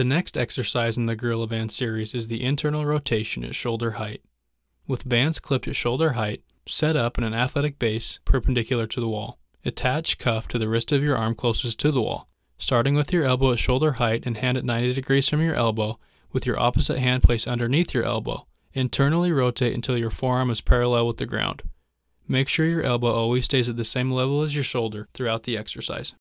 The next exercise in the Gorilla Band series is the internal rotation at shoulder height. With bands clipped at shoulder height, set up in an athletic base perpendicular to the wall. Attach cuff to the wrist of your arm closest to the wall, starting with your elbow at shoulder height and hand at 90 degrees from your elbow, with your opposite hand placed underneath your elbow. Internally rotate until your forearm is parallel with the ground. Make sure your elbow always stays at the same level as your shoulder throughout the exercise.